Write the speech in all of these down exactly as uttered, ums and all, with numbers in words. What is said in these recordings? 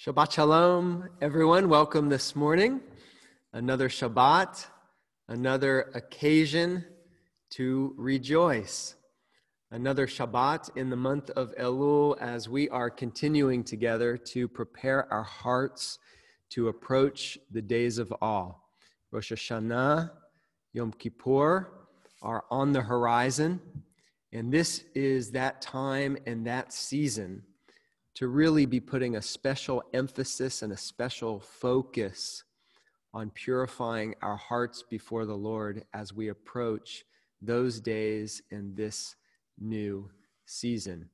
Shabbat Shalom, everyone. Welcome this morning. Another Shabbat, another occasion to rejoice. Another Shabbat in the month of Elul as we are continuing together to prepare our hearts to approach the days of awe. Rosh Hashanah, Yom Kippur are on the horizon, and this is that time and that season to really be putting a special emphasis and a special focus on purifying our hearts before the Lord as we approach those days in this new season.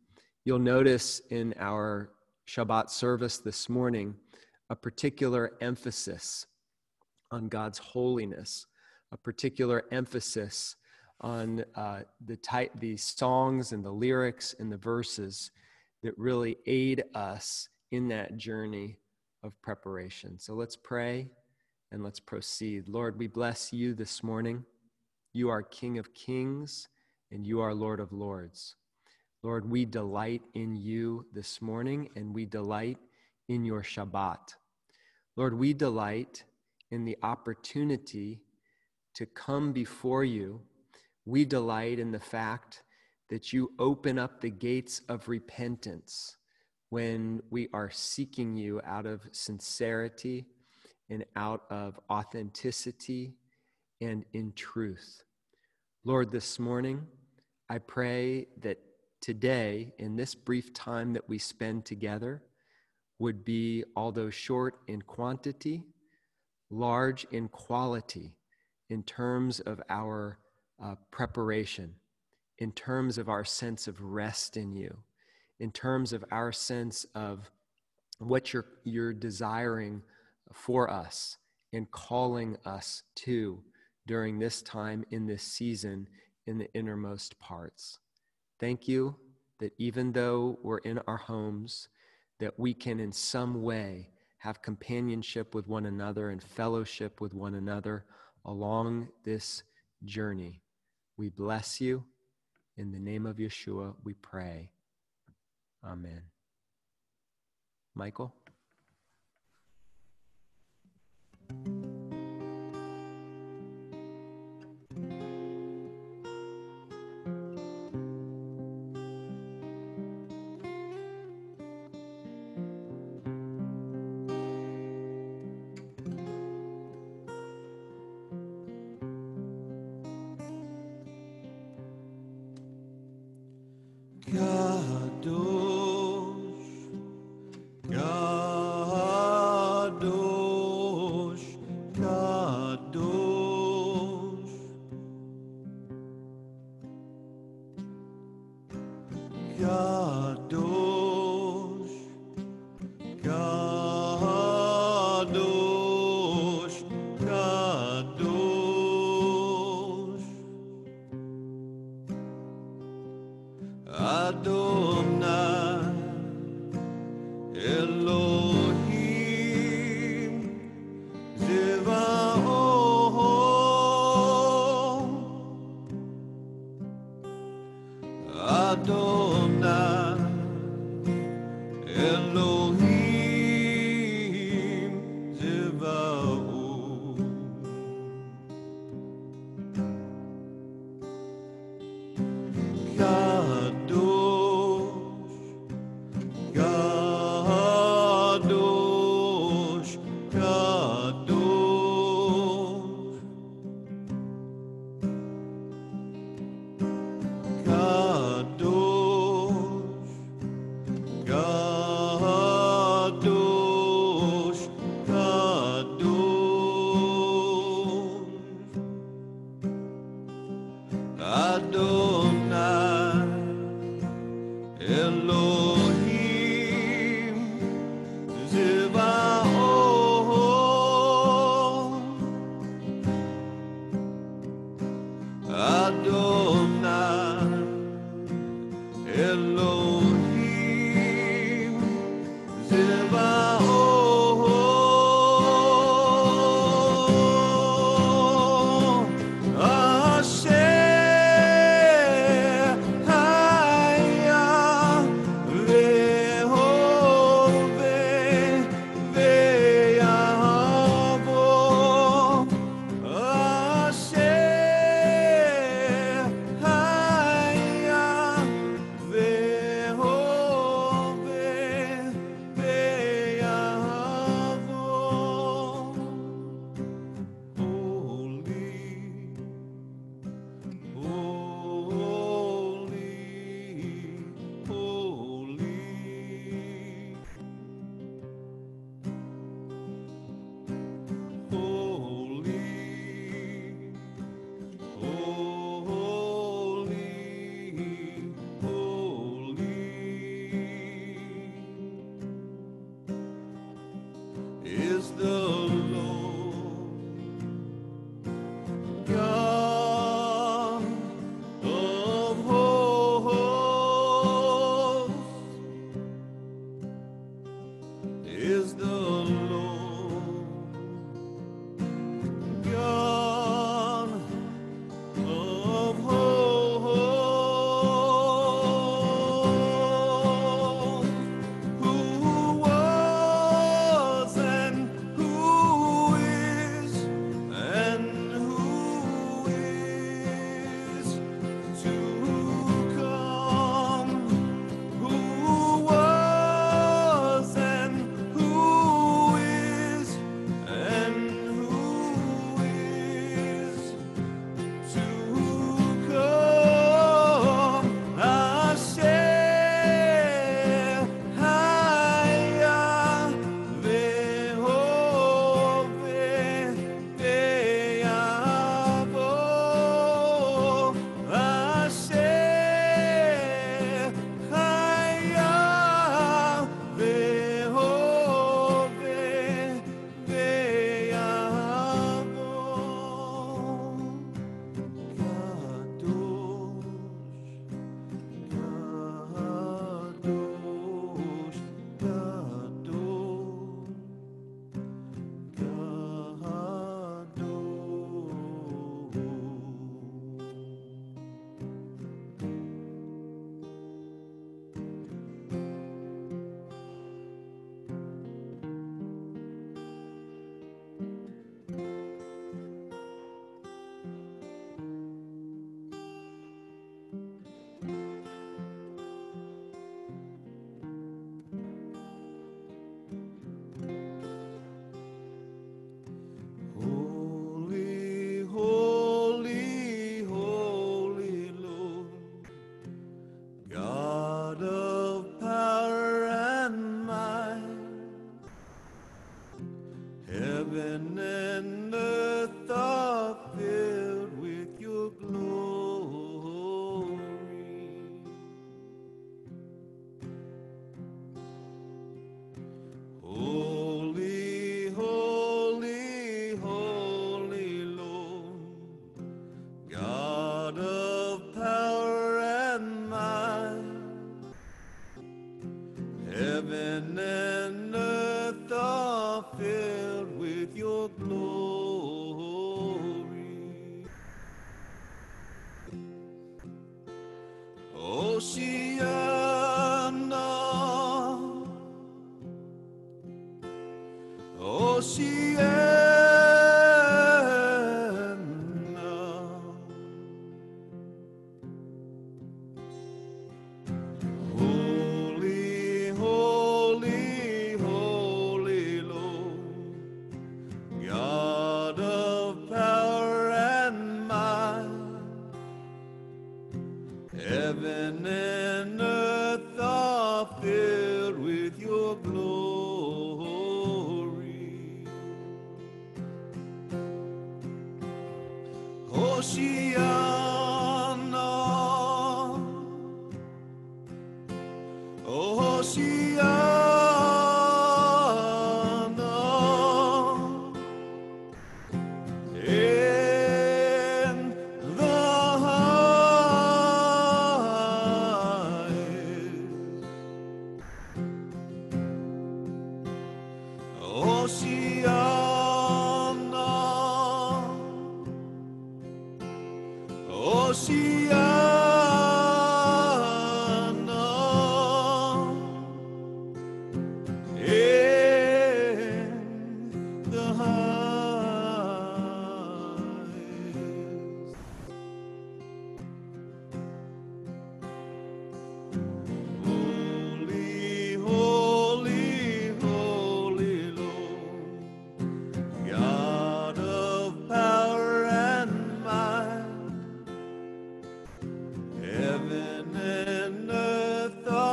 You'll notice in our Shabbat service this morning a particular emphasis on God's holiness, a particular emphasis on uh, the type, the songs and the lyrics and the verses that really aid us in that journey of preparation. So let's pray and let's proceed. Lord, we bless you this morning. You are King of Kings and you are Lord of Lords. Lord, we delight in you this morning and we delight in your Shabbat. Lord, we delight in the opportunity to come before you. We delight in the fact that you open up the gates of repentance when we are seeking you out of sincerity and out of authenticity and in truth. Lord, this morning, I pray that today, in this brief time that we spend together, would be, although short in quantity, large in quality in terms of our uh, preparation, in terms of our sense of rest in you, in terms of our sense of what you're, you're desiring for us and calling us to during this time, in this season, in the innermost parts. Thank you that even though we're in our homes, that we can in some way have companionship with one another and fellowship with one another along this journey. We bless you. In the name of Yeshua, we pray. Amen. Michael? Kadosh, God. heaven and earth are filled with your glory. Holy, holy, holy Lord, God of power and might, heaven and earth are filled with your glory. Oceana, Oceana, holy, holy, holy Lord, God of power and might, heaven and earth are filled with your glory. Hosanna, Hosanna in the highest. Hosanna, Hosanna in the highest. Holy, holy, holy Lord, God of power and might, heaven and earth are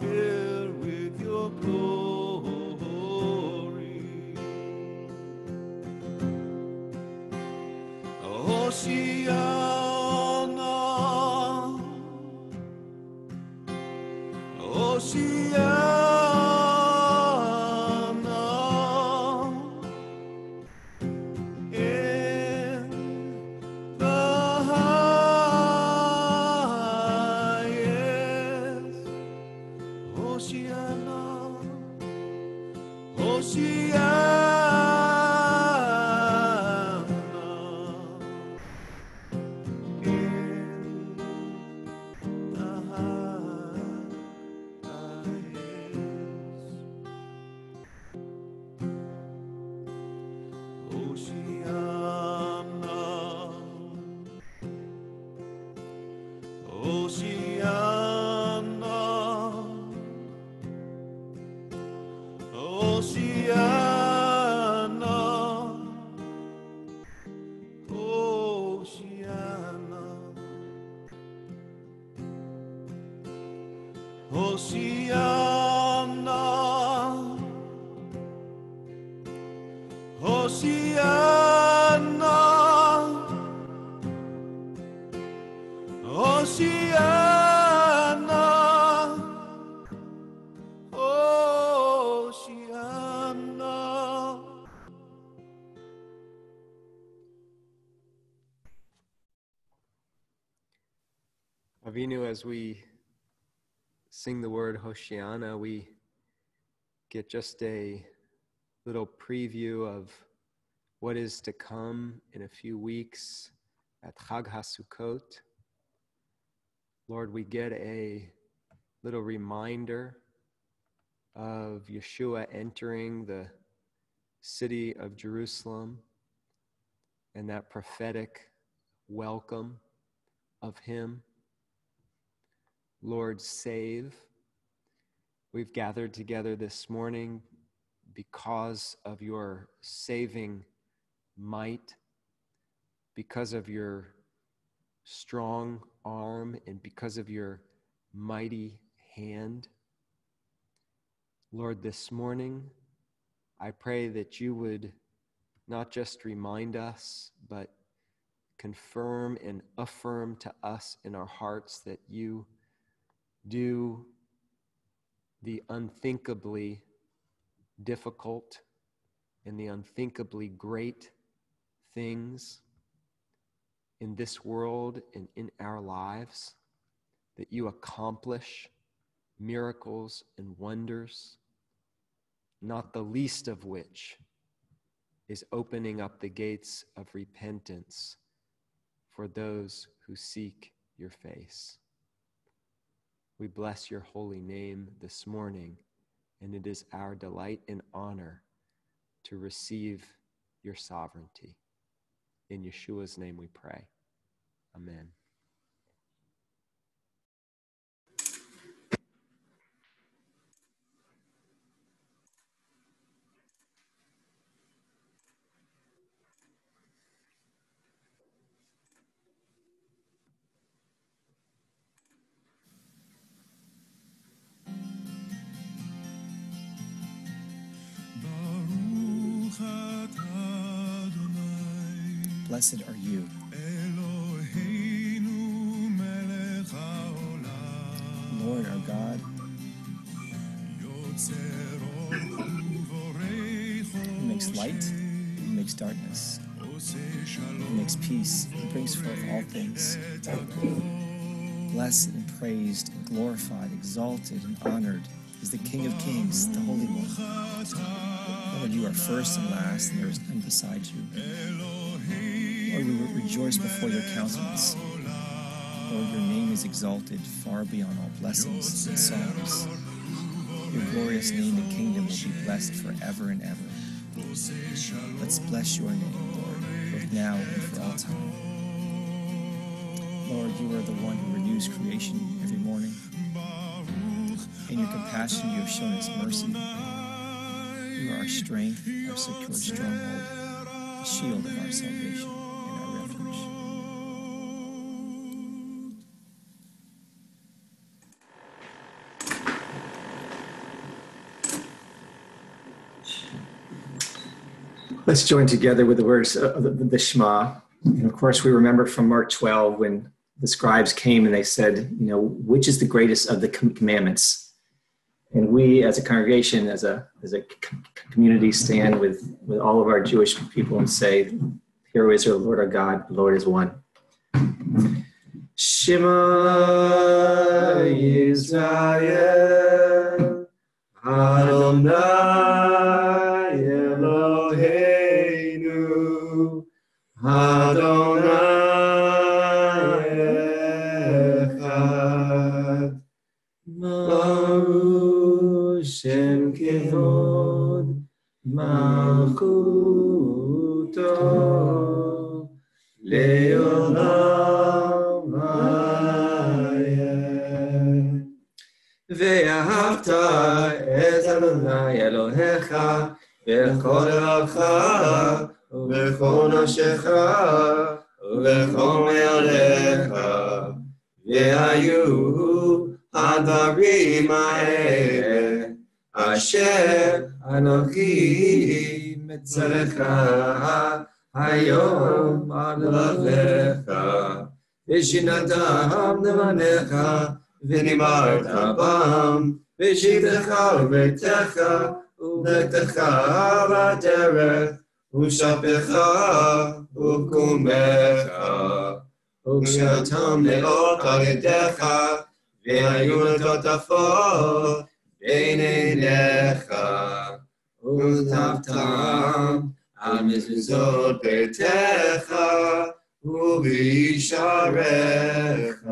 filled with your glory. Hosanna, Hosanna in the highest. Hosanna, Hosanna in the highest. Hosanna, Hosanna, Hosanna, Hosanna, Hosanna, Hosanna, Hosanna, Hosanna. Avinu, as we sing the word Hosanna, we get just a little preview of what is to come in a few weeks at Chag HaSukot. Lord, we get a little reminder of Yeshua entering the city of Jerusalem and that prophetic welcome of him. Lord, save. We've gathered together this morning because of your saving might, because of your strong arm, and because of your mighty hand. Lord, this morning, I pray that you would not just remind us, but confirm and affirm to us in our hearts that you do the unthinkably difficult and the unthinkably great things in this world and in our lives, that you accomplish miracles and wonders, not the least of which is opening up the gates of repentance for those who seek your face. We bless your holy name this morning, and it is our delight and honor to receive your sovereignty. In Yeshua's name we pray. Amen. Blessed are you, Lord our God, who makes light, who makes darkness, who makes peace, who brings forth all things. Blessed and praised, glorified, exalted and honored is the King of Kings, the Holy One. Lord, you are first and last, and there is none beside you. Lord, we rejoice before your countenance. Lord, your name is exalted far beyond all blessings and songs. Your glorious name and kingdom will be blessed forever and ever. Let's bless your name, Lord, both now and for all time. Lord, you are the one who renews creation every morning. In your compassion, you have shown us mercy. You are our strength, our secure stronghold, the shield of our salvation. Let's join together with the words of the Shema. And of course, we remember from Mark twelve when the scribes came and they said, you know, which is the greatest of the commandments? And we as a congregation, as a as a community, stand with, with all of our Jewish people and say, Hear, O Israel, Lord our God, the Lord is one. Shema Yisrael, Adonai Eloheinu, Adonai Echad, Baruch Shem Kevod Malchuto Leolam Hayeh, Ve'ahavta et Adonai Elohecha v'chol levavcha וכל נפשך וכל מאודיך, והיו הדברים האלה אשר אנוכי מצווך היום על לבבך, ושנאת לבניך ונימרת בם, ושבתך וביתך ובנתך בדרך, ושפחה וקומך, ושתם נאות על ידך, והיו לטוטפות בין עיניך, ונתתם על מזוזות ביתך, ובשעריך.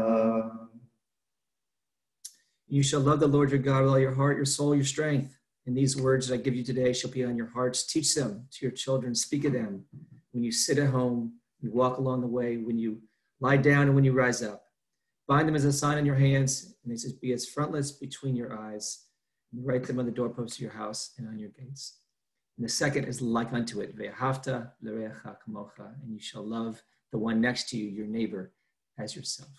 You shall love the Lord your God with all your heart, your soul, your strength. And these words that I give you today shall be on your hearts. Teach them to your children. Speak of them when you sit at home, you walk along the way, when you lie down, and when you rise up. Bind them as a sign on your hands, and they shall be as frontlets between your eyes. And write them on the doorposts of your house and on your gates. And the second is like unto it, Ve'ahavta le'recha kamocha, and you shall love the one next to you, your neighbor, as yourself.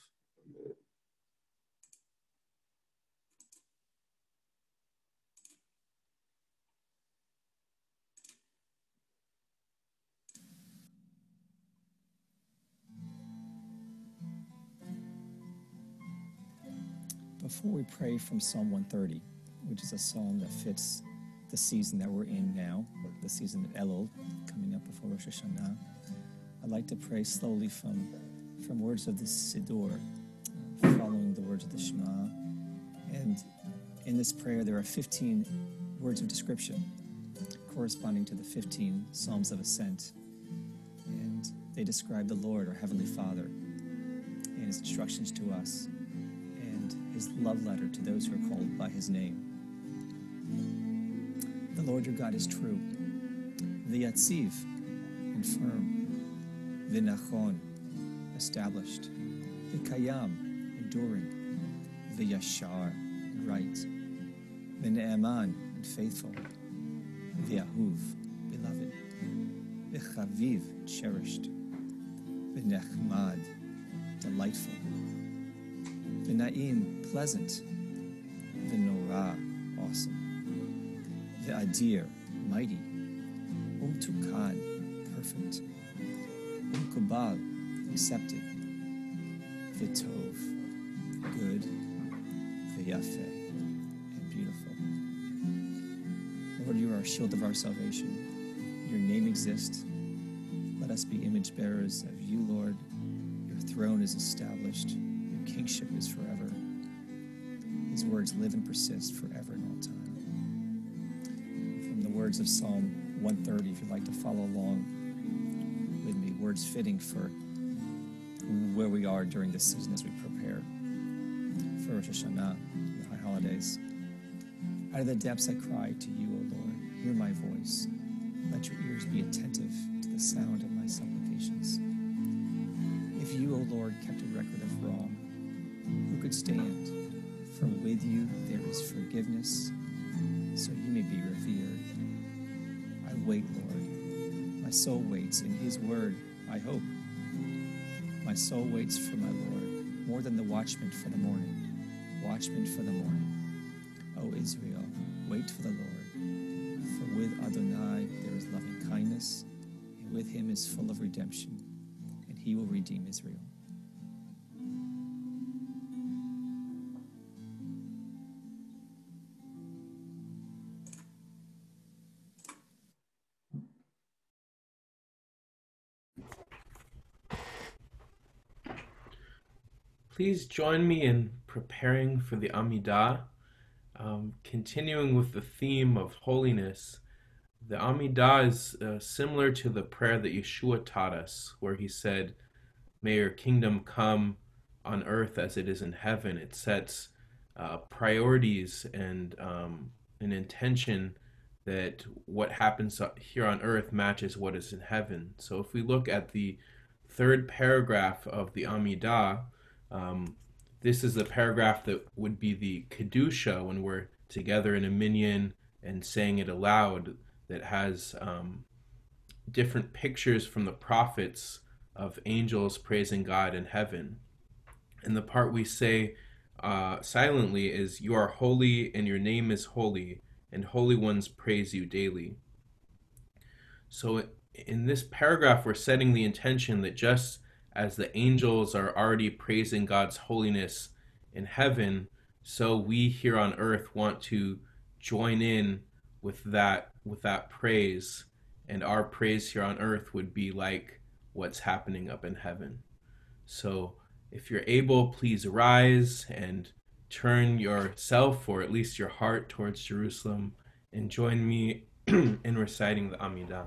before we pray from Psalm one thirty, which is a psalm that fits the season that we're in now, the season of Elul, coming up before Rosh Hashanah, I'd like to pray slowly from, from words of the Siddur, following the words of the Shema. And in this prayer, there are fifteen words of description corresponding to the fifteen Psalms of Ascent. And they describe the Lord, our Heavenly Father, and His instructions to us, and His love letter to those who are called by His name. The Lord your God is true, the Yatziv, and firm, the Nachon, established, the Kayam, enduring, the Yashar, and right, the Ne'eman, and faithful, the Ahuv, beloved, the Chaviv, cherished, the Nechmad, delightful, the Na'im, pleasant, the Nora, awesome, the Adir, mighty, Umtukan, perfect, Umkubal, accepted, the Tov, good, the Yafeh, and beautiful. Lord, you are a shield of our salvation. Your name exists. Let us be image bearers of you, Lord. Your throne is established. Your kingship is forever. His words live and persist forever in all time. From the words of Psalm one thirty, if you'd like to follow along with me, words fitting for where we are during this season as we prepare for Rosh Hashanah, the high holidays. Out of the depths I cry to you, O Lord, hear my voice. Let your ears be attentive to the sound of my supplications. If you, O Lord, kept a record of wrong, who could stand? For with you there is forgiveness, so you may be revered. Wait, Lord. My soul waits. In his word, I hope. My soul waits for my Lord, more than the watchman for the morning. Watchman for the morning. O Israel, wait for the Lord. For with Adonai there is loving kindness, and with him is full of redemption, and he will redeem Israel. Please join me in preparing for the Amidah, um, continuing with the theme of holiness. The Amidah is uh, similar to the prayer that Yeshua taught us, where he said, "May your kingdom come on earth as it is in heaven." It sets uh, priorities and um, an intention that what happens here on earth matches what is in heaven. So if we look at the third paragraph of the Amidah, Um, this is the paragraph that would be the Kedusha when we're together in a minyan and saying it aloud, that has um, different pictures from the prophets of angels praising God in heaven. And the part we say uh, silently is, "You are holy and your name is holy, and holy ones praise you daily." So in this paragraph, we're setting the intention that just as the angels are already praising God's holiness in heaven, so we here on earth want to join in with that with that praise, and our praise here on earth would be like what's happening up in heaven. So if you're able, please rise and turn yourself, or at least your heart, towards Jerusalem, and join me in reciting the Amidah.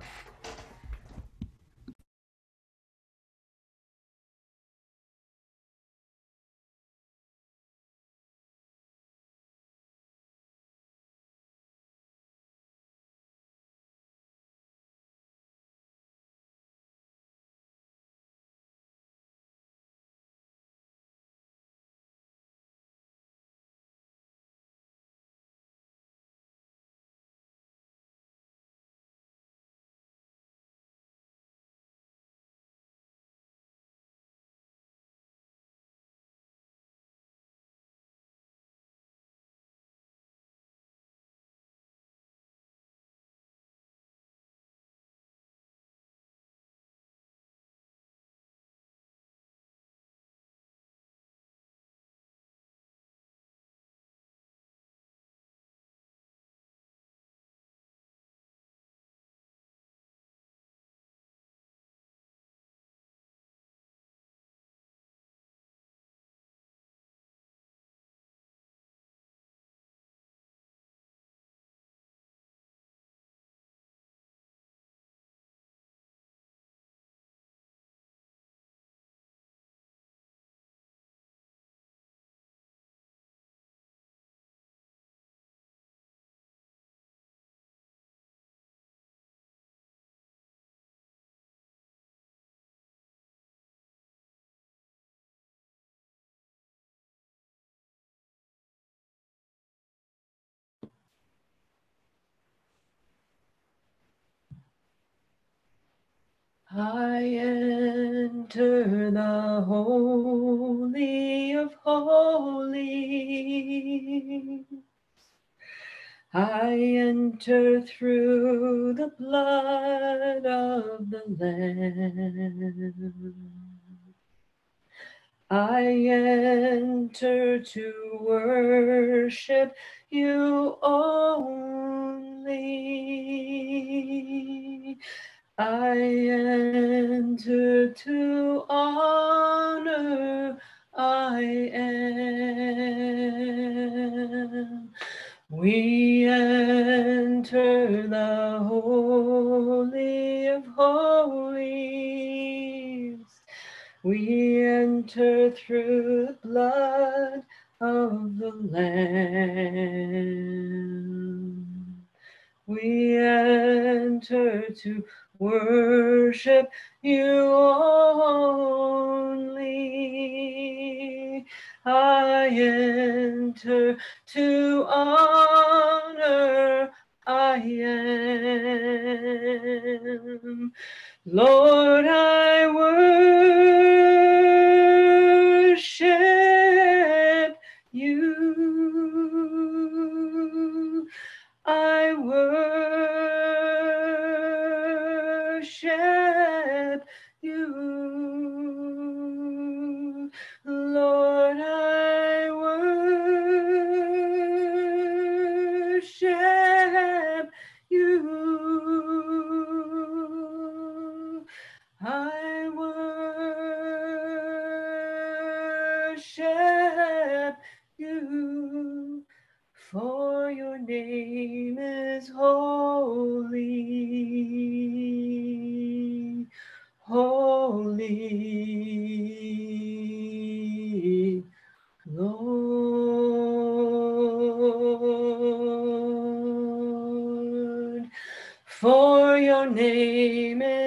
I enter the Holy of Holies. I enter through the blood of the Lamb. I enter to worship you only. I enter to honor I am. We enter the Holy of Holies. We enter through the blood of the Lamb. We enter to worship you only. I enter to honor I am. Lord, I worship you. I worship you. Lord, I worship you. I worship you, for your name is holy, holy, Lord. For your name is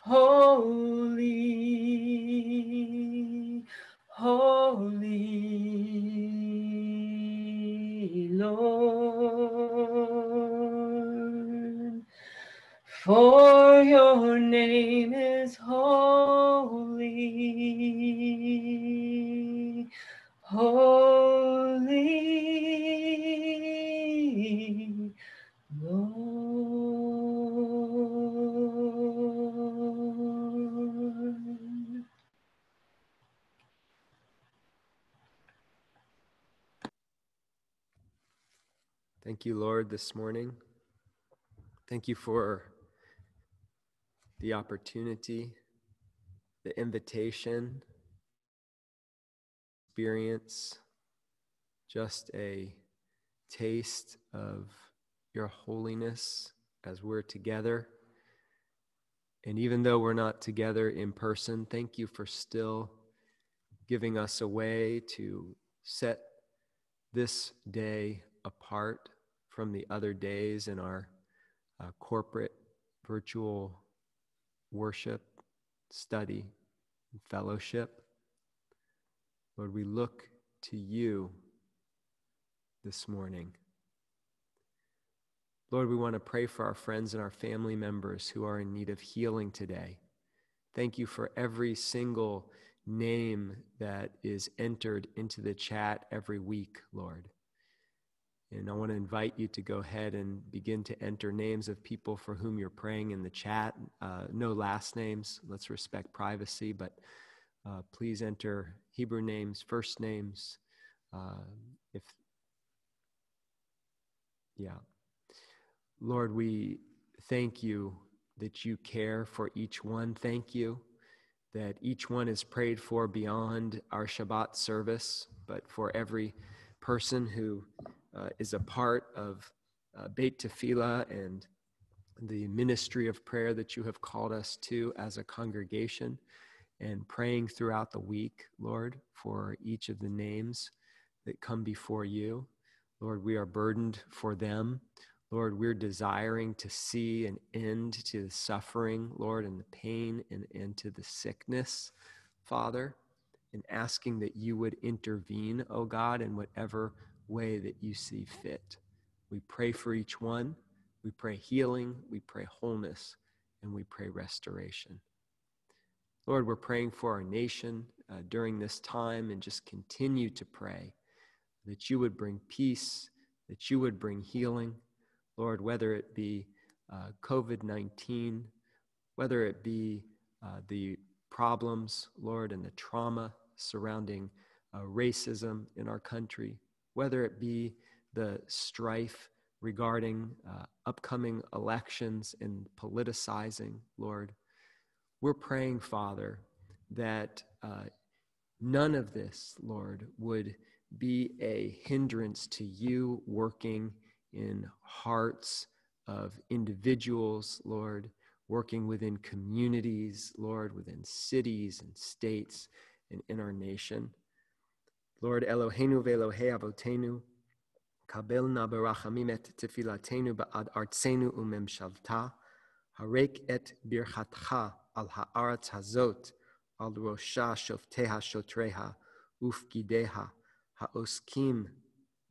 holy, holy, Lord. For your name is holy, holy, Lord. Thank you, Lord, this morning. Thank you for the opportunity, the invitation, experience, just a taste of your holiness as we're together. And even though we're not together in person, thank you for still giving us a way to set this day apart from the other days in our uh, corporate virtual worship, study, and fellowship. Lord, we look to you this morning. Lord, we want to pray for our friends and our family members who are in need of healing today. Thank you for every single name that is entered into the chat every week, Lord. And I want to invite you to go ahead and begin to enter names of people for whom you're praying in the chat. Uh, no last names. Let's respect privacy, but uh, please enter Hebrew names, first names. Uh, if, yeah. Lord, we thank you that you care for each one. Thank you that each one is prayed for beyond our Shabbat service, but for every person who Uh, is a part of uh, Beit Tefila and the ministry of prayer that you have called us to as a congregation, and praying throughout the week, Lord, for each of the names that come before you. Lord, we are burdened for them. Lord, we're desiring to see an end to the suffering, Lord, and the pain, and end to the sickness, Father, and asking that you would intervene, O God, in whatever way that you see fit. We pray for each one. We pray healing. We pray wholeness. and we pray restoration. Lord, we're praying for our nation uh, during this time, and just continue to pray that you would bring peace, that you would bring healing. Lord, whether it be uh, COVID nineteen, whether it be uh, the problems, Lord, and the trauma surrounding uh, racism in our country, whether it be the strife regarding uh, upcoming elections and politicizing, Lord. We're praying, Father, that uh, none of this, Lord, would be a hindrance to you working in hearts of individuals, Lord, working within communities, Lord, within cities and states and in our nation. Lord, Eloheinu ve'Elohei Avotenu, kabel na berachamim et tefilatenu ba'ad artzenu umemshalta, harek et birchatcha al ha'aretz hazot, al rosha shofteha shotreha, ufgideha, ha'oskim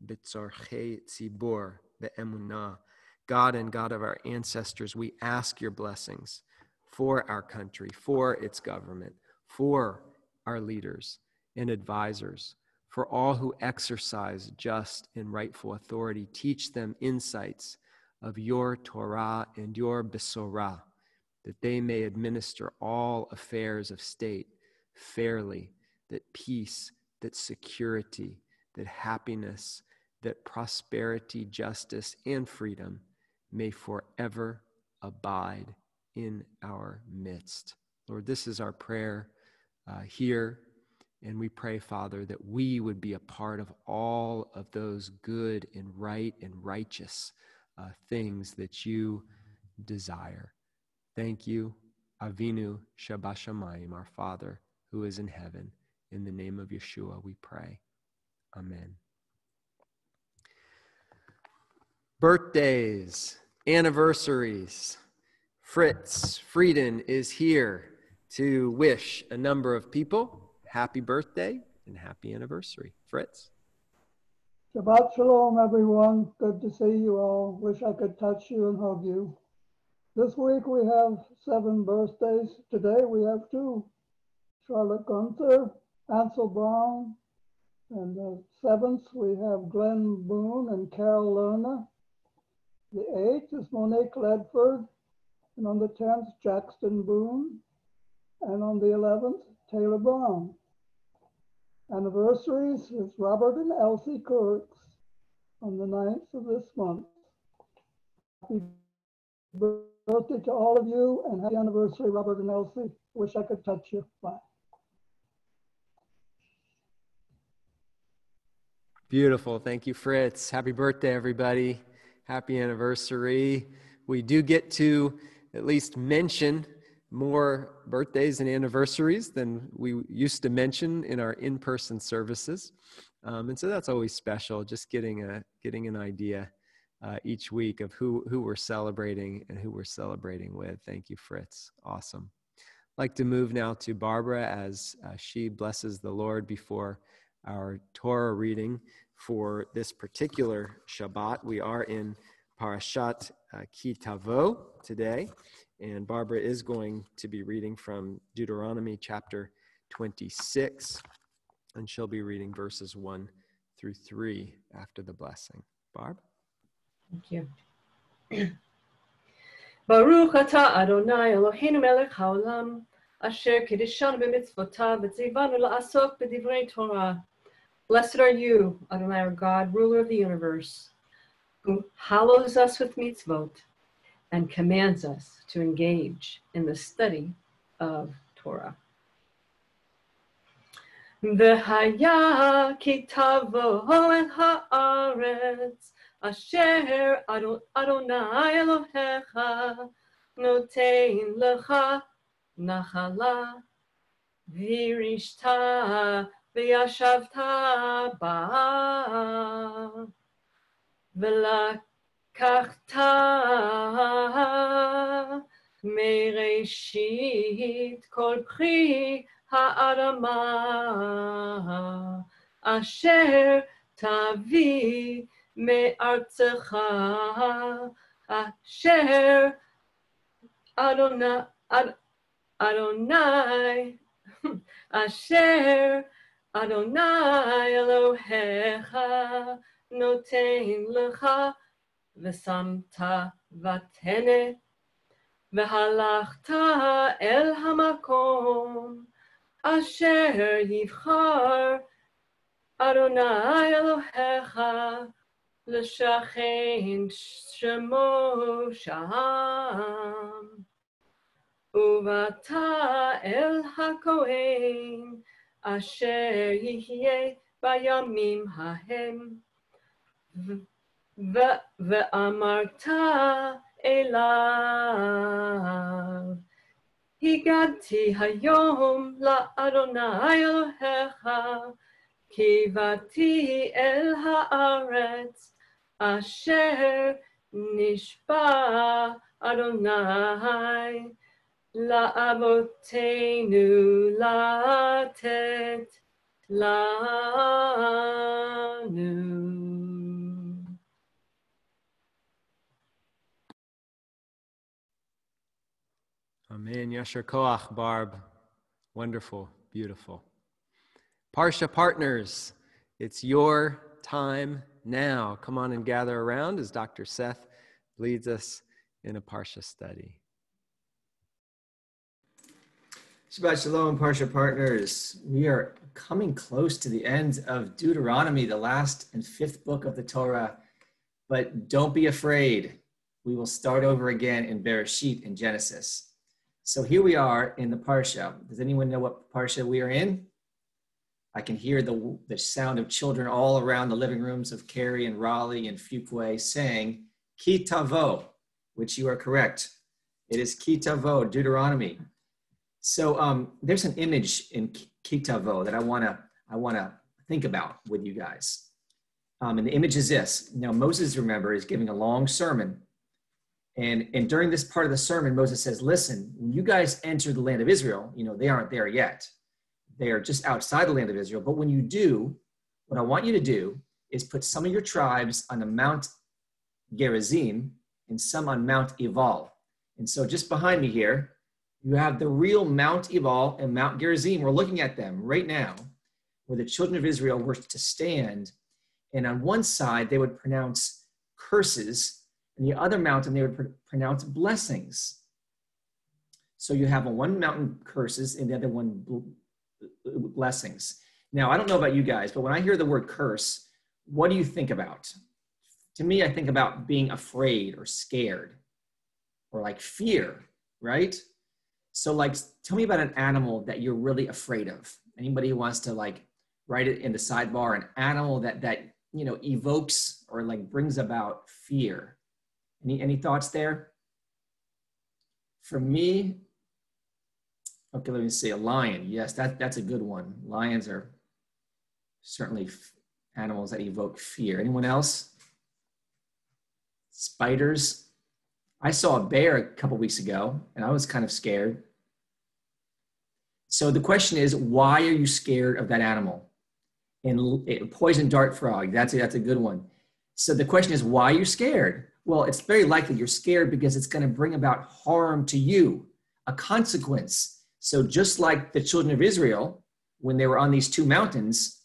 b'tzorchei tzibor be'emunah. God and God of our ancestors, we ask your blessings for our country, for its government, for our leaders and advisors, for all who exercise just and rightful authority. Teach them insights of your Torah and your Besorah, that they may administer all affairs of state fairly, that peace, that security, that happiness, that prosperity, justice, and freedom may forever abide in our midst. Lord, this is our prayer uh, here. And we pray, Father, that we would be a part of all of those good and right and righteous uh, things that you desire. Thank you, Avinu Shabashamayim, our Father, who is in heaven. In the name of Yeshua, we pray. Amen. Birthdays, anniversaries. Fritz Frieden is here to wish a number of people happy birthday and happy anniversary. Fritz. Shabbat shalom, everyone. Good to see you all. Wish I could touch you and hug you. This week we have seven birthdays. Today we have two. Charlotte Gunther, Ansel Brown, and the seventh we have Glenn Boone and Carol Lerner. The eighth is Monique Ledford, and on the tenth, Jackson Boone, and on the eleventh, Taylor Brown. Anniversaries is Robert and Elsie Kurtz on the ninth of this month. Happy birthday to all of you, and happy anniversary, Robert and Elsie. Wish I could touch you. Bye. Beautiful. Thank you, Fritz. Happy birthday, everybody. Happy anniversary. We do get to at least mention more birthdays and anniversaries than we used to mention in our in-person services. Um, and so that's always special, just getting a getting an idea uh, each week of who, who we're celebrating and who we're celebrating with. Thank you, Fritz. Awesome. I'd like to move now to Barbara as uh, she blesses the Lord before our Torah reading. For this particular Shabbat, we are in Parashat uh, Ki Tavo today, and Barbara is going to be reading from Deuteronomy chapter twenty-six, and she'll be reading verses one through three after the blessing. Barb? Thank you. Baruch atah Adonai Eloheinu melech haolam, asher kedishanu b'mitzvotav v'tzivanu la'asok b'divrei Torah. Blessed are you, Adonai, our God, ruler of the universe, who hallows us with mitzvot and commands us to engage in the study of Torah. V'haya ki tavo el ha'aretz asher Adonai Elohecha notein lecha nachala v'irishta וישבת בה, ולקחת מראשית כל פרי האדמה, אשר תביא מארצך, אשר Adonai, Ad, Adonai, Asher, Adonai Elohecha, notein lecha, v'samta v'tene, v'halachta el hamakom, Asher yivchar, Adonai Elohecha, l'shachein shemo sham. Uvata el hakohen, asher yihye bayamim hahem. Ve'amarta elav, higati hayom la'Adonai Elohecha, kivati el ha'aretz, asher nishba Adonai la'avoteinu latet lanu. Amen. Yasher koach, Barb. Wonderful, beautiful. Parsha Partners, it's your time now. Come on and gather around as Doctor Seth leads us in a Parsha study. Shabbat Shalom, Parsha Partners. We are coming close to the end of Deuteronomy, the last and fifth book of the Torah. But don't be afraid. We will start over again in Bereshit in Genesis. So here we are in the Parsha. Does anyone know what Parsha we are in? I can hear the, the sound of children all around the living rooms of Cary and Raleigh and Fuquay saying, Ki Tavo, which you are correct. It is Ki Tavo, Deuteronomy. So um, there's an image in Ki Tavo that I wanna, I wanna think about with you guys. Um, and the image is this. Now Moses, remember, is giving a long sermon. And, and during this part of the sermon, Moses says, listen, when you guys enter the land of Israel, you know, they aren't there yet. They are just outside the land of Israel. But when you do, what I want you to do is put some of your tribes on the Mount Gerizim and some on Mount Ebal. And so just behind me here, you have the real Mount Ebal and Mount Gerizim. We're looking at them right now, where the children of Israel were to stand. And on one side, they would pronounce curses. And the other mountain, they would pr- pronounce blessings. So you have on one mountain curses and the other one bl- blessings. Now, I don't know about you guys, but when I hear the word curse, what do you think about? To me, I think about being afraid or scared or like fear, right? So like, tell me about an animal that you're really afraid of. Anybody who wants to like write it in the sidebar, an animal that, that you know, evokes or like brings about fear. Any, any thoughts there? For me, okay, let me see, a lion. Yes, that, that's a good one. Lions are certainly f- animals that evoke fear. Anyone else? Spiders. I saw a bear a couple weeks ago, and I was kind of scared. So the question is, why are you scared of that animal? And it, poison dart frog, that's a, that's a good one. So the question is, why are you scared? Well, it's very likely you're scared because it's going to bring about harm to you, a consequence. So just like the children of Israel, when they were on these two mountains,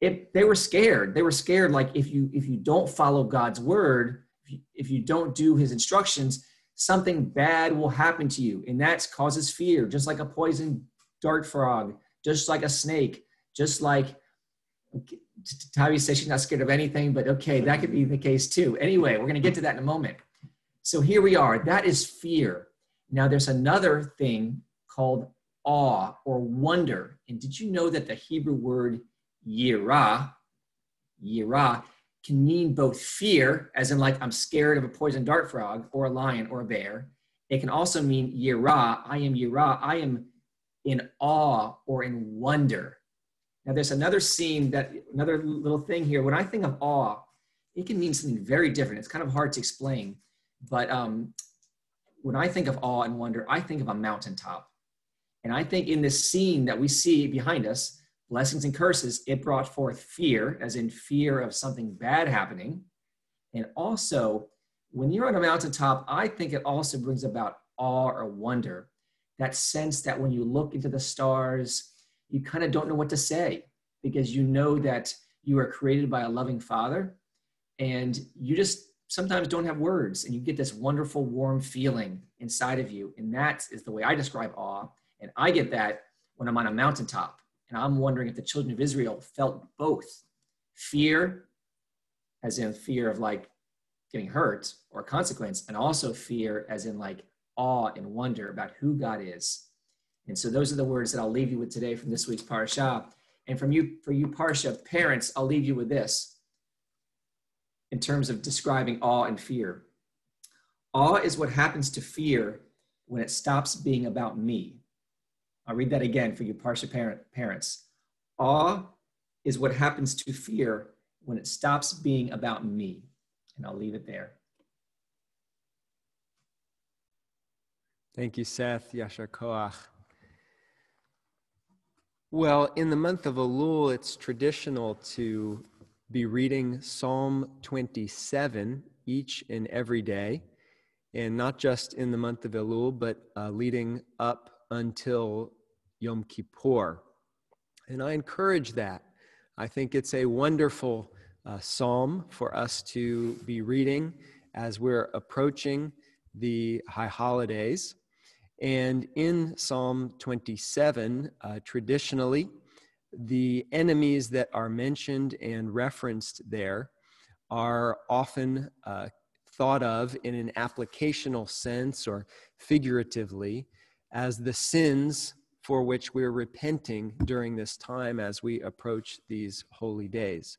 if they were scared, they were scared like if you if you don't follow God's word, if you, if you don't do his instructions, something bad will happen to you. And that causes fear, just like a poison dart frog, just like a snake, just like, Tavi says she's not scared of anything, but okay, that could be the case too. Anyway, we're going to get to that in a moment. So here we are. That is fear. Now there's another thing called awe or wonder. And did you know that the Hebrew word yirah, yirah, can mean both fear, as in like I'm scared of a poison dart frog or a lion or a bear. It can also mean yirah, I am yirah, I am in awe or in wonder. Now there's another scene, that another little thing here. When I think of awe, it can mean something very different. It's kind of hard to explain. But um, when I think of awe and wonder, I think of a mountaintop. And I think in this scene that we see behind us, blessings and curses, it brought forth fear, as in fear of something bad happening. And also, when you're on a mountaintop, I think it also brings about awe or wonder, that sense that when you look into the stars, you kind of don't know what to say, because you know that you are created by a loving Father, and you just sometimes don't have words, and you get this wonderful, warm feeling inside of you. And that is the way I describe awe. And I get that when I'm on a mountaintop. And I'm wondering if the children of Israel felt both fear, as in fear of like getting hurt or consequence, and also fear as in like awe and wonder about who God is. And so those are the words that I'll leave you with today from this week's Parsha. And from you, for you Parsha parents, I'll leave you with this in terms of describing awe and fear. Awe is what happens to fear when it stops being about me. I'll read that again for you Parsha parent, parents. Awe is what happens to fear when it stops being about me. And I'll leave it there. Thank you, Seth. Yashar Koach. Well, in the month of Elul, it's traditional to be reading Psalm twenty-seven each and every day, and not just in the month of Elul, but uh, leading up until Yom Kippur. And I encourage that. I think it's a wonderful uh, psalm for us to be reading as we're approaching the high holidays. And in Psalm twenty-seven, uh, traditionally, the enemies that are mentioned and referenced there are often uh, thought of in an applicational sense or figuratively as the sins for which we're repenting during this time as we approach these holy days.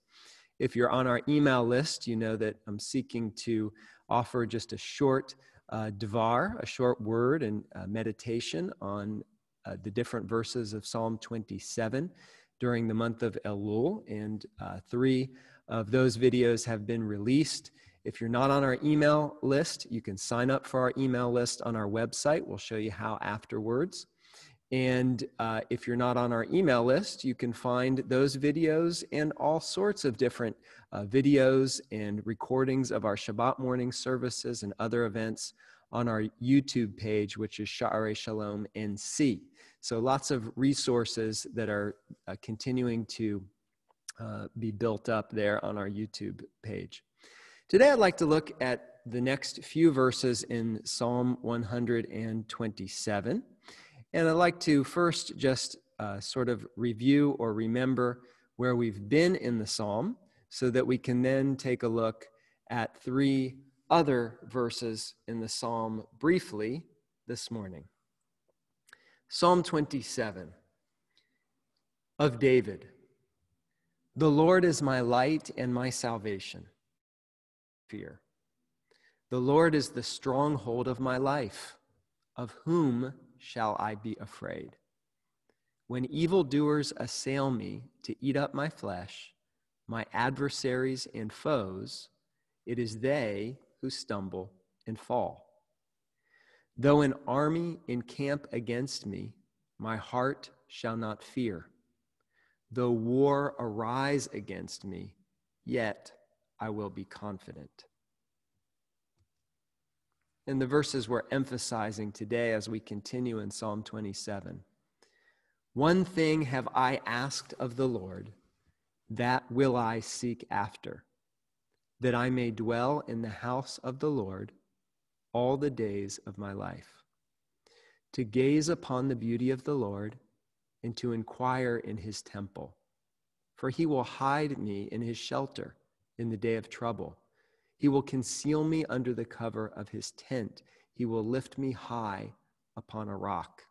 If you're on our email list, you know that I'm seeking to offer just a short uh, devar, a short word and uh, meditation on uh, the different verses of Psalm twenty-seven during the month of Elul, and uh, three of those videos have been released. If you're not on our email list, you can sign up for our email list on our website. We'll show you how afterwards. And uh, if you're not on our email list, you can find those videos and all sorts of different uh, videos and recordings of our Shabbat morning services and other events on our YouTube page, which is Sha'arei Shalom N C. So lots of resources that are uh, continuing to uh, be built up there on our YouTube page. Today, I'd like to look at the next few verses in Psalm one twenty-seven. And I'd like to first just uh, sort of review or remember where we've been in the psalm so that we can then take a look at three other verses in the psalm briefly this morning. Psalm twenty-seven of David. The Lord is my light and my salvation. Fear. The Lord is the stronghold of my life. Of whom shall I be afraid? When evildoers assail me to eat up my flesh, my adversaries and foes, it is they who stumble and fall. Though an army encamp against me, my heart shall not fear. Though war arise against me, yet I will be confident. And the verses we're emphasizing today as we continue in Psalm twenty-seven. One thing have I asked of the Lord, that will I seek after, that I may dwell in the house of the Lord all the days of my life, to gaze upon the beauty of the Lord and to inquire in his temple. For he will hide me in his shelter in the day of trouble. He will conceal me under the cover of his tent. He will lift me high upon a rock.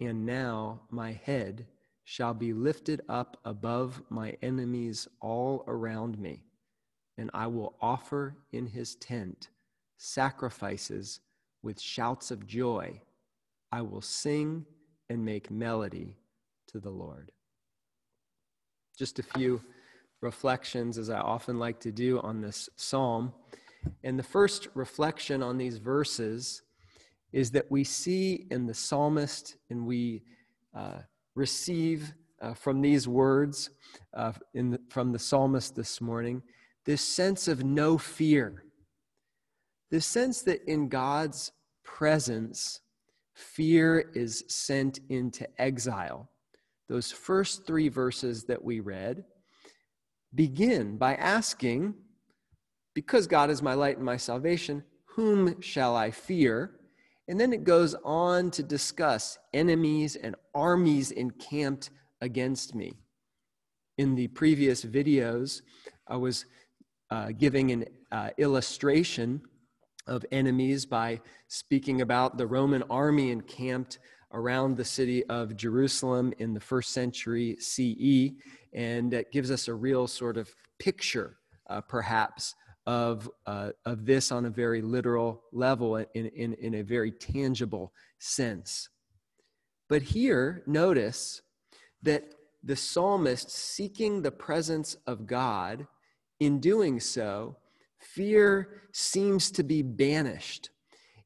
And now my head shall be lifted up above my enemies all around me, and I will offer in his tent sacrifices with shouts of joy. I will sing and make melody to the Lord. Just a few reflections, as I often like to do on this psalm. And the first reflection on these verses is that we see in the psalmist, and we uh, receive uh, from these words uh, in the, from the psalmist this morning, this sense of no fear. This sense that in God's presence, fear is sent into exile. Those first three verses that we read begin by asking, because God is my light and my salvation, whom shall I fear? And then it goes on to discuss enemies and armies encamped against me. In the previous videos, I was uh, giving an uh, illustration of enemies by speaking about the Roman army encamped around the city of Jerusalem in the first century C E, and it gives us a real sort of picture, uh, perhaps, of, uh, of this on a very literal level, in, in, in a very tangible sense. But here, notice that the psalmist, seeking the presence of God, in doing so, fear seems to be banished.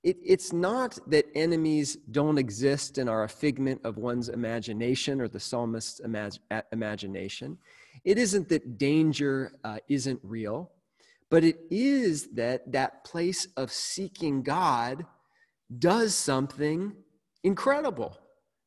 It, it's not that enemies don't exist and are a figment of one's imagination or the psalmist's imag- imagination. It isn't that danger uh, isn't real, but it is that that place of seeking God does something incredible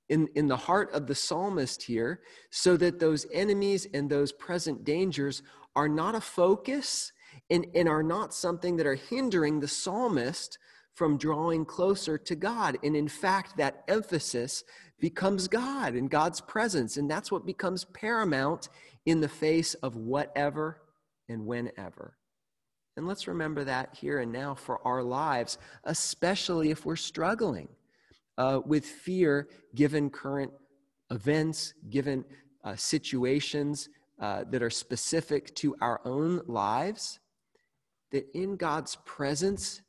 in, in the heart of the psalmist here, so that those enemies and those present dangers are not a focus and, and are not something that are hindering the psalmist from drawing closer to God. And in fact, that emphasis becomes God and God's presence. And that's what becomes paramount in the face of whatever and whenever. And let's remember that here and now for our lives, especially if we're struggling uh, with fear, given current events, given uh, situations uh, that are specific to our own lives, that in God's presence,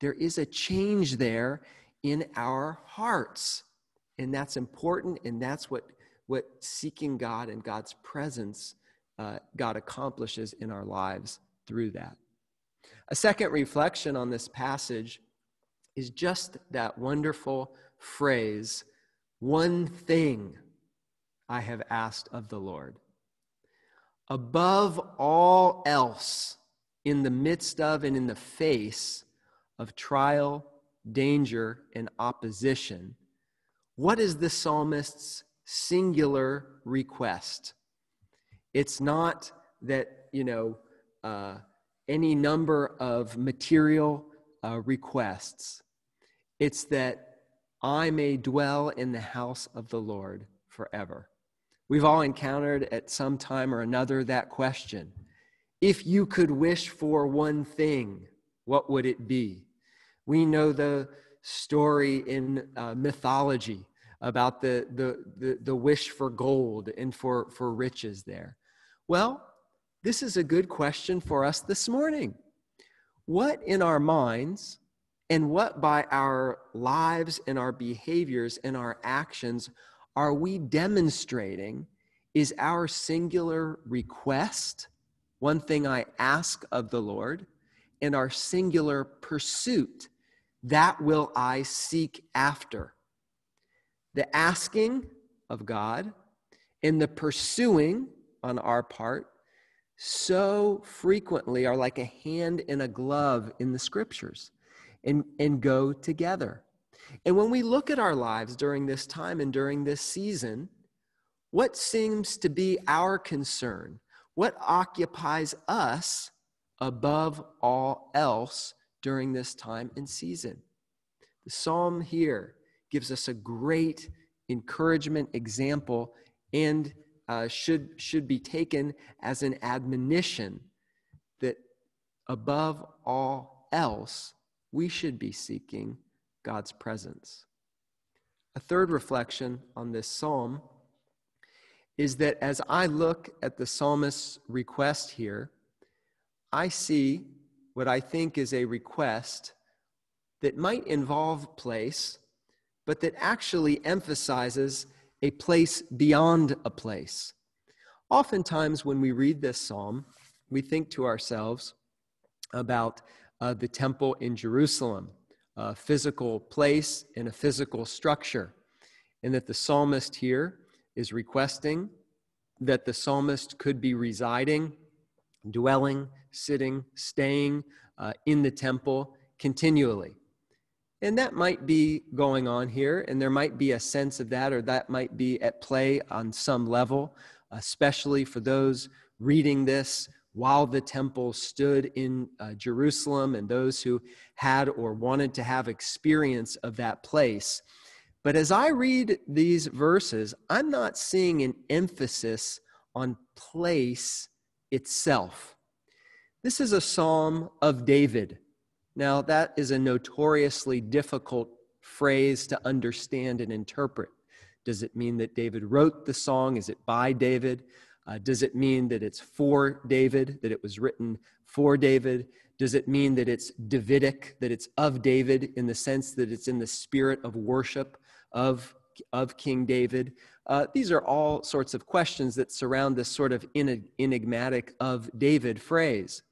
there is a change there in our hearts. And that's important, and that's what, what seeking God and God's presence, uh, God accomplishes in our lives through that. A second reflection on this passage is just that wonderful phrase, one thing I have asked of the Lord. Above all else, in the midst of and in the face of trial, danger, and opposition, what is the psalmist's singular request? It's not that, you know, uh, any number of material uh, requests. It's that I may dwell in the house of the Lord forever. We've all encountered at some time or another that question. If you could wish for one thing, what would it be? We know the story in uh, mythology about the, the, the, the wish for gold and for, for riches there. Well, this is a good question for us this morning. What in our minds and what by our lives and our behaviors and our actions are we demonstrating is our singular request, one thing I ask of the Lord, and our singular pursuit, that will I seek after? The asking of God and the pursuing on our part so frequently are like a hand and a glove in the scriptures, and, and go together. And when we look at our lives during this time and during this season, what seems to be our concern? What occupies us above all else during this time and season? The psalm here gives us a great encouragement, example, and Uh, should, should be taken as an admonition that above all else, we should be seeking God's presence. A third reflection on this psalm is that as I look at the psalmist's request here, I see what I think is a request that might involve place, but that actually emphasizes a place beyond a place. Oftentimes when we read this psalm, we think to ourselves about uh, the temple in Jerusalem, a physical place and a physical structure, and that the psalmist here is requesting that the psalmist could be residing, dwelling, sitting, staying uh, in the temple continually. And that might be going on here, and there might be a sense of that, or that might be at play on some level, especially for those reading this while the temple stood in uh, Jerusalem, and those who had or wanted to have experience of that place. But as I read these verses, I'm not seeing an emphasis on place itself. This is a psalm of David. Now, that is a notoriously difficult phrase to understand and interpret. Does it mean that David wrote the song? Is it by David? Uh, does it mean that it's for David, that it was written for David? Does it mean that it's Davidic, that it's of David in the sense that it's in the spirit of worship of, of King David? Uh, these are all sorts of questions that surround this sort of enigmatic of David phrase.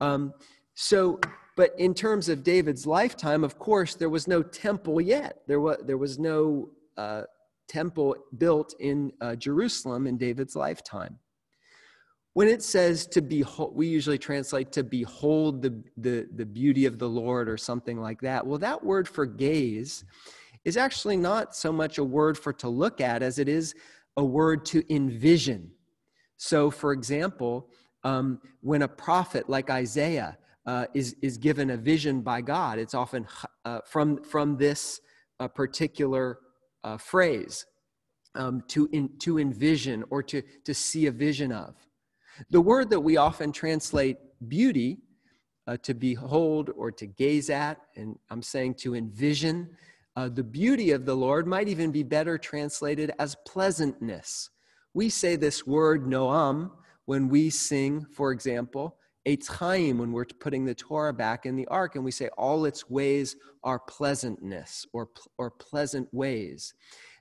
Um, so... But in terms of David's lifetime, of course, there was no temple yet. There was, there was no uh, temple built in uh, Jerusalem in David's lifetime. When it says to behold, we usually translate to behold the, the, the beauty of the Lord or something like that. Well, that word for gaze is actually not so much a word for to look at as it is a word to envision. So, for example, um, when a prophet like Isaiah Uh, is, is given a vision by God, it's often uh, from, from this uh, particular uh, phrase, um, to, in, to envision or to, to see a vision of. The word that we often translate beauty, uh, to behold or to gaze at, and I'm saying to envision, uh, the beauty of the Lord might even be better translated as pleasantness. We say this word noam when we sing, for example, Eitz Chaim, when we're putting the Torah back in the ark, and we say all its ways are pleasantness or, or pleasant ways.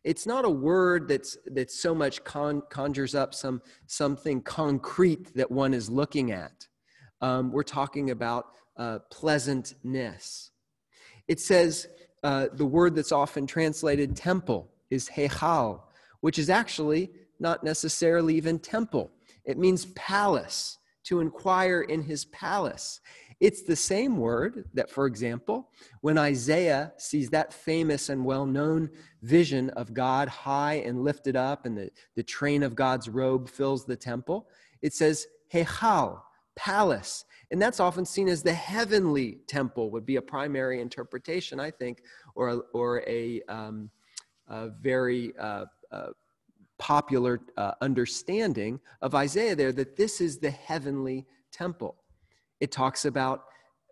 It's not a word that's, that so much con, conjures up some, something concrete that one is looking at. Um, we're talking about uh, pleasantness. It says uh, the word that's often translated temple is Hechal, which is actually not necessarily even temple. It means palace. To inquire in his palace. It's the same word that, for example, when Isaiah sees that famous and well-known vision of God high and lifted up, and the, the train of God's robe fills the temple, it says, Hechal, palace. And that's often seen as the heavenly temple, would be a primary interpretation, I think, or, or a, um, a very... Uh, uh, popular uh, understanding of Isaiah there, that this is the heavenly temple. It talks about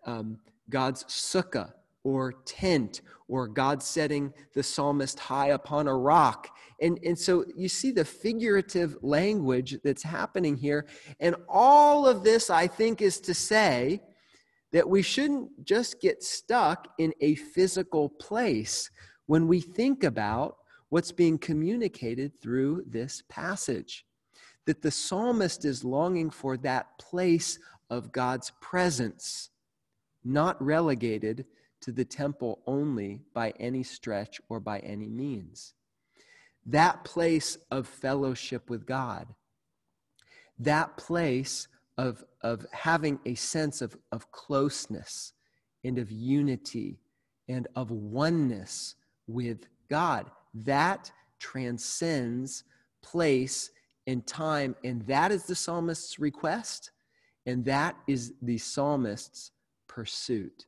um, God's sukkah or tent, or God setting the psalmist high upon a rock. And, and so you see the figurative language that's happening here. And all of this, I think, is to say that we shouldn't just get stuck in a physical place when we think about what's being communicated through this passage, that the psalmist is longing for that place of God's presence, not relegated to the temple only by any stretch or by any means. That place of fellowship with God, that place of, of having a sense of, of closeness and of unity and of oneness with God. That transcends place and time, and that is the psalmist's request, and that is the psalmist's pursuit.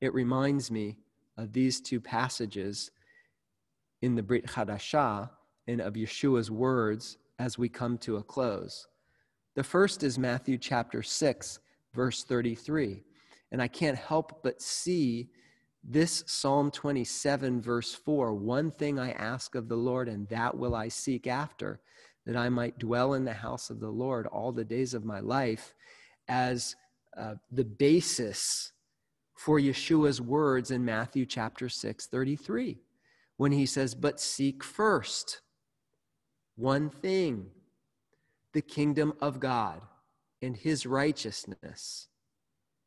It reminds me of these two passages in the Brit Chadashah and of Yeshua's words as we come to a close. The first is Matthew chapter six, verse thirty-three, and I can't help but see this Psalm twenty-seven, verse four, one thing I ask of the Lord, and that will I seek after, that I might dwell in the house of the Lord all the days of my life, as uh, the basis for Yeshua's words in Matthew chapter six, thirty-three, when he says, but seek first one thing, the kingdom of God and his righteousness,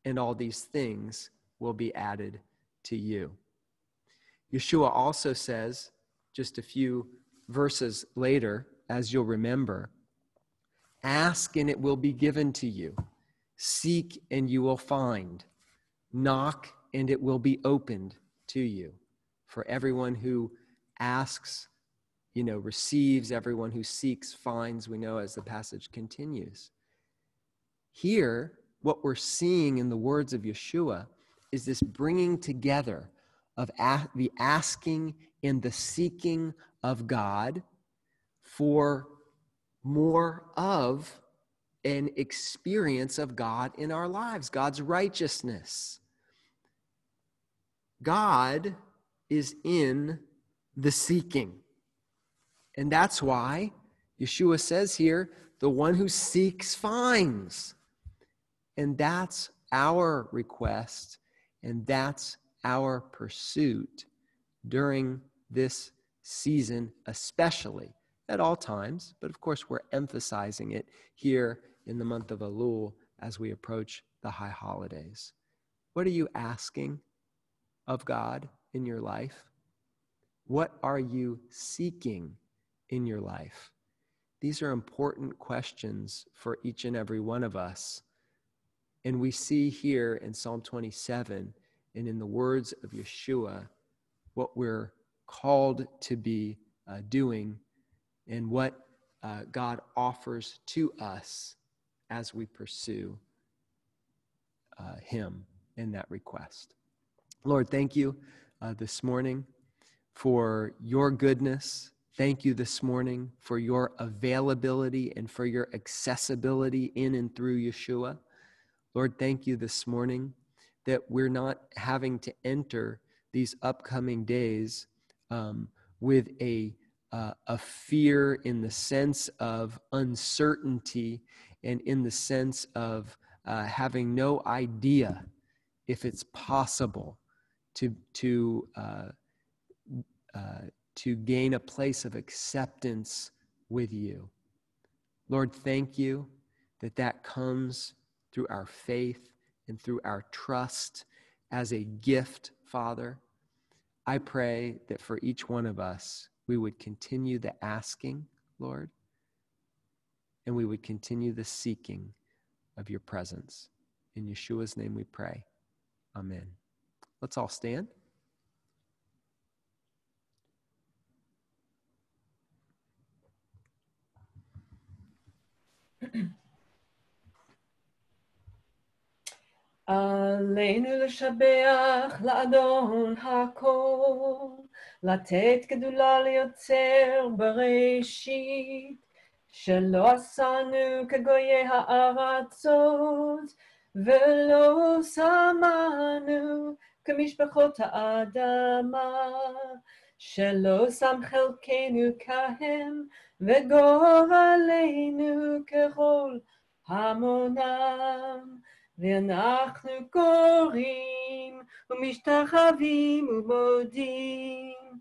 and all these things will be added to you. Yeshua also says, just a few verses later, as you'll remember, ask and it will be given to you. Seek and you will find. Knock and it will be opened to you. For everyone who asks, you know, receives. Everyone who seeks, finds, we know, as the passage continues. Here, what we're seeing in the words of Yeshua is this bringing together of a- the asking and the seeking of God for more of an experience of God in our lives, God's righteousness. God is in the seeking. And that's why Yeshua says here, the one who seeks finds. And that's our request, and that's our pursuit during this season, especially at all times. But of course, we're emphasizing it here in the month of Elul as we approach the high holidays. What are you asking of God in your life? What are you seeking in your life? These are important questions for each and every one of us. And we see here in Psalm twenty-seven and in the words of Yeshua what we're called to be uh, doing and what uh, God offers to us as we pursue uh, Him in that request. Lord, thank you uh, this morning for your goodness. Thank you this morning for your availability and for your accessibility in and through Yeshua. Lord, thank you this morning that we're not having to enter these upcoming days um, with a, uh, a fear in the sense of uncertainty and in the sense of uh, having no idea if it's possible to, to, uh, uh, to gain a place of acceptance with you. Lord, thank you that that comes through our faith and through our trust as a gift, Father. I pray that for each one of us, we would continue the asking, Lord, and we would continue the seeking of your presence. In Yeshua's name we pray. Amen. Let's all stand. עלינו לשבח לאדון הכל, לתת גדולה ליוצר בראשית, שלא עשנו כגויי הארצות, ולא שמנו כמשפחות האדמה, שלא שם חלקנו כהם, וגורלנו ככל המונם. ואנחנו קוראים ומשתחווים ומודים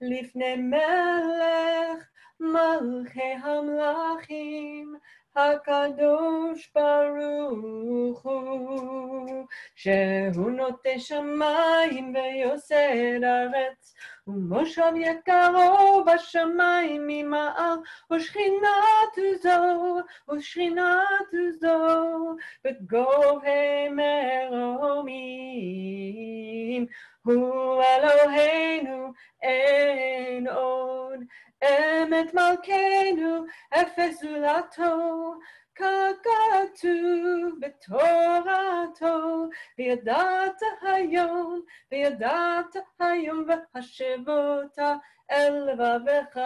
לפני מלך מלכי המלכים הקדוש ברוך הוא שהוא נוטה שמיים ויוסד ארץ ומושב יקרו בשמיים ממעל ושכינתו זו ושכינתו זו בגובה מרומים הוא אלוהינו אין עוד אמת מלכנו, אפס זולתו, ככתוב בתורתו, וידעת היום, וידעת היום, והשבת אל לבבך,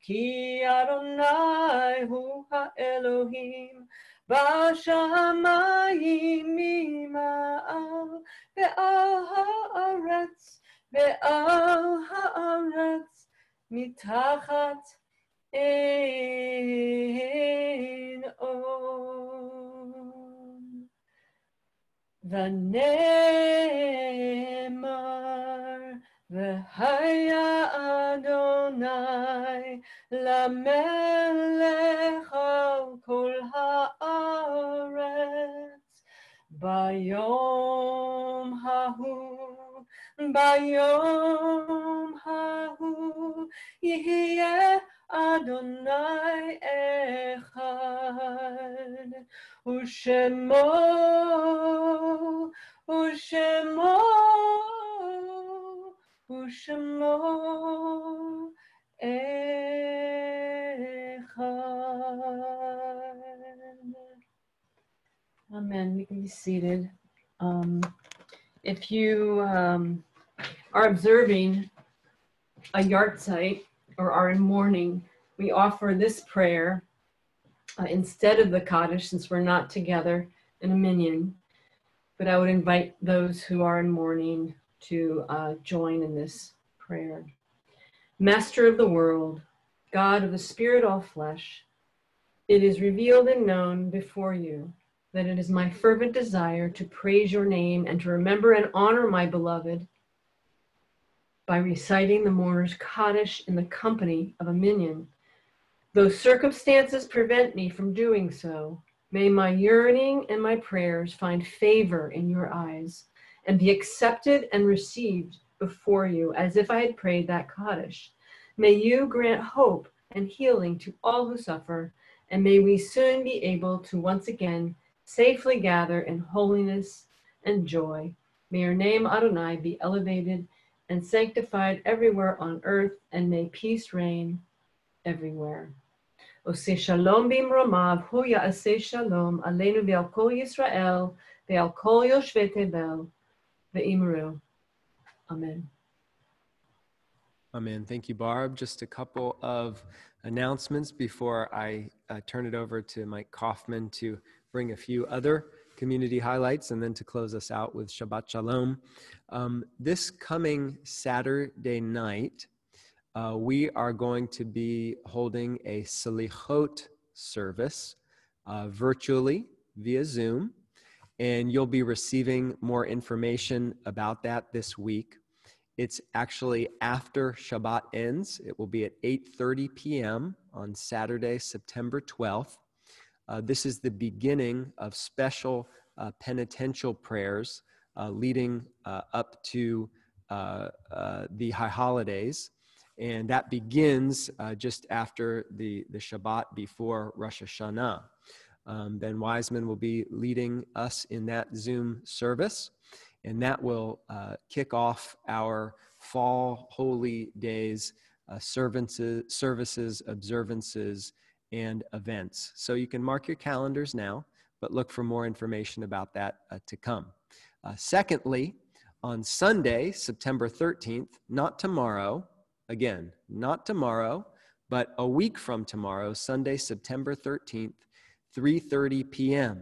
כי אדוני הוא האלוהים, בשמיים ממעל, ועל הארץ, ועל הארץ מתחת אין עוד. ונאמר, והיה אדוני למלך על כל הארץ ביום ההוא. ביום ההוא יהיה אדוני אחד ושמו ושמו shemo echad. Amen. You can be seated. Um, if you um, are observing a yahrzeit or are in mourning, we offer this prayer uh, instead of the Kaddish, since we're not together in a minyan. But I would invite those who are in mourning to uh, join in this prayer. Master of the world, God of the Spirit, all flesh, it is revealed and known before you that it is my fervent desire to praise your name and to remember and honor my beloved by reciting the mourner's Kaddish in the company of a minyan. Though circumstances prevent me from doing so, may my yearning and my prayers find favor in your eyes and be accepted and received before you as if I had prayed that Kaddish. May you grant hope and healing to all who suffer, and may we soon be able to once again safely gather in holiness and joy. May your name, Adonai, be elevated and sanctified everywhere on earth, and may peace reign everywhere. Oseh shalom bimromav, hu ya'aseh shalom, aleinu ve'al kol Yisrael, ve'al kol yoshvei Tevel, ve'imru. Amen. Amen. Thank you, Barb. Just a couple of announcements before I uh, turn it over to Mike Kaufman to bring a few other community highlights and then to close us out with Shabbat Shalom. Um, this coming Saturday night, Uh, we are going to be holding a Selichot service uh, virtually via Zoom, and you'll be receiving more information about that this week. It's actually after Shabbat ends. It will be at eight thirty p m on Saturday, September twelfth. Uh, this is the beginning of special uh, penitential prayers uh, leading uh, up to uh, uh, the high holidays. And that begins uh, just after the, the Shabbat before Rosh Hashanah. Um, Ben Wiseman will be leading us in that Zoom service, and that will uh, kick off our fall holy days, uh, services, services, observances, and events. So you can mark your calendars now, but look for more information about that uh, to come. Uh, secondly, on Sunday, September thirteenth, not tomorrow, Again, not tomorrow, but a week from tomorrow, Sunday, September thirteenth, three thirty p m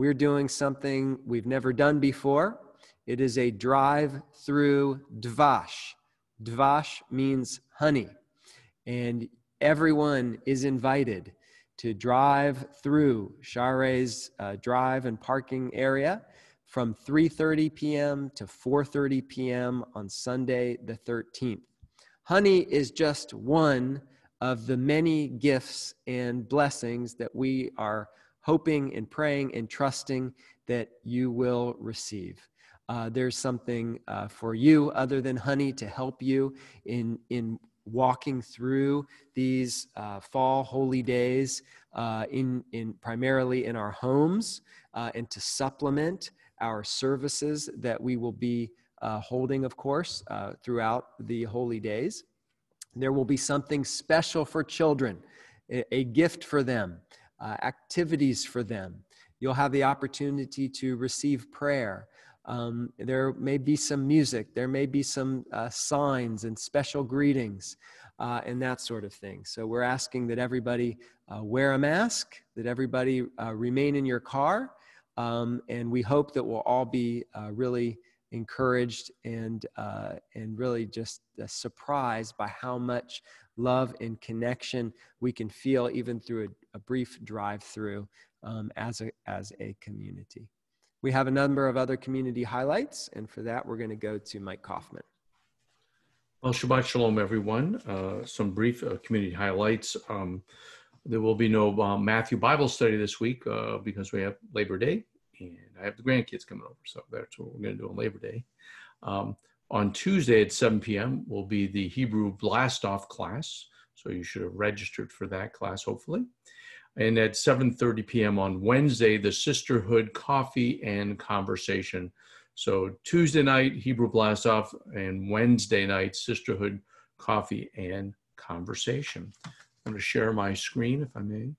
We're doing something we've never done before. It is a drive-through dvash. Dvash means honey. And everyone is invited to drive through Share's uh, drive and parking area from three thirty p m to four thirty p m on Sunday the thirteenth. Honey is just one of the many gifts and blessings that we are hoping and praying and trusting that you will receive. Uh, there's something uh, for you other than honey to help you in, in walking through these uh, fall holy days uh, in, in primarily in our homes uh, and to supplement our services that we will be Uh, holding, of course, uh, throughout the holy days. There will be something special for children, a, a gift for them, uh, activities for them. You'll have the opportunity to receive prayer. Um, there may be some music. There may be some uh, signs and special greetings uh, and that sort of thing. So we're asking that everybody uh, wear a mask, that everybody uh, remain in your car, um, and we hope that we'll all be uh, really encouraged and uh, and really just uh, surprised by how much love and connection we can feel even through a, a brief drive-through um, as a as a community. We have a number of other community highlights, and for that we're going to go to Mike Kaufman. Well, Shabbat Shalom, everyone. Uh, some brief uh, community highlights. Um, there will be no uh, Matthew Bible study this week uh, because we have Labor Day. And I have the grandkids coming over, so that's what we're going to do on Labor Day. Um, on Tuesday at seven p m will be the Hebrew Blast-Off class, so you should have registered for that class, hopefully. And at seven thirty p m on Wednesday, the Sisterhood Coffee and Conversation. So Tuesday night, Hebrew Blast-Off, and Wednesday night, Sisterhood Coffee and Conversation. I'm going to share my screen, if I may.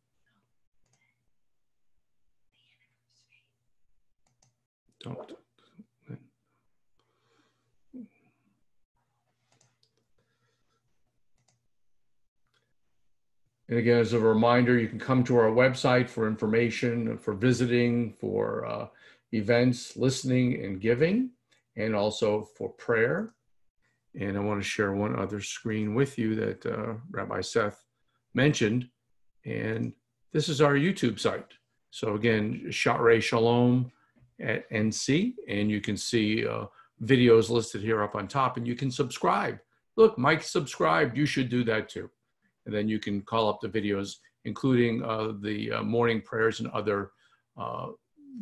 Don't. And again, as a reminder, you can come to our website for information, for visiting, for uh, events, listening, and giving, and also for prayer. And I want to share one other screen with you that uh, Rabbi Seth mentioned. And this is our YouTube site. So again, Shaarei Shalom at N C. And you can see uh, videos listed here up on top. And you can subscribe. Look, Mike subscribed. You should do that too. And then you can call up the videos, including uh, the uh, morning prayers and other uh,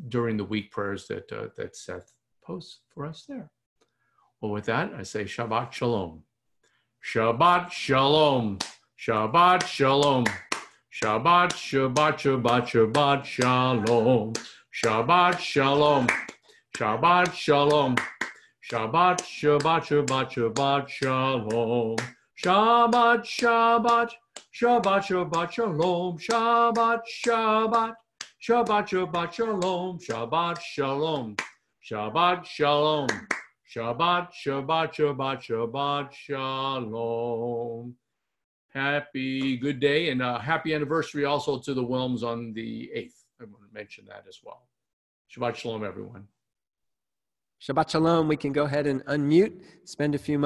during the week prayers that, uh, that Seth posts for us there. Well, with that, I say Shabbat Shalom. Shabbat Shalom. Shabbat Shalom. Shabbat, Shabbat, Shabbat, Shabbat Shalom. Shabbat Shalom. Shabbat Shalom. Shabbat, Shabbat, Shabbat, Shabbat Shalom. Shabbat, Shabbat, Shabbat, Shabbat, Shalom. Shabbat, Shabbat, Shabbat, Shabbat, Shalom. Shabbat, Shalom. Shabbat, Shalom. Shabbat, Shabbat, Shabbat, Shabbat, Shalom. Happy, good day, and uh, happy anniversary also to the Wilms on the eighth. I want to mention that as well. Shabbat Shalom, everyone. Shabbat Shalom. We can go ahead and unmute, spend a few moments.